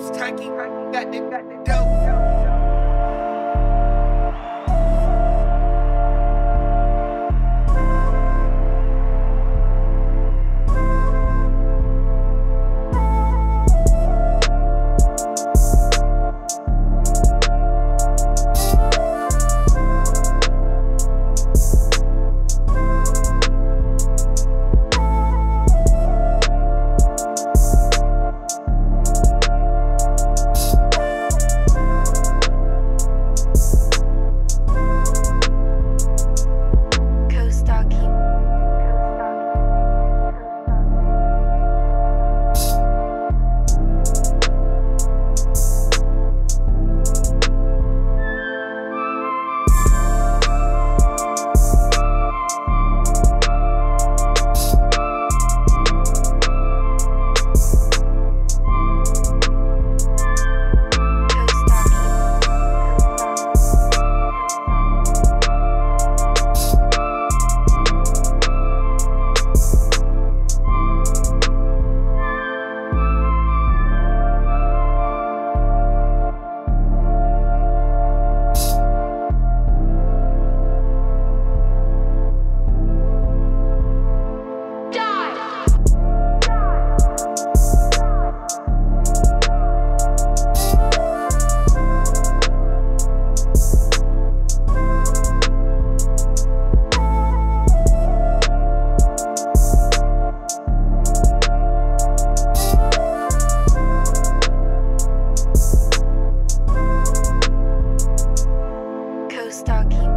Kostaki, that dope. Kostaki.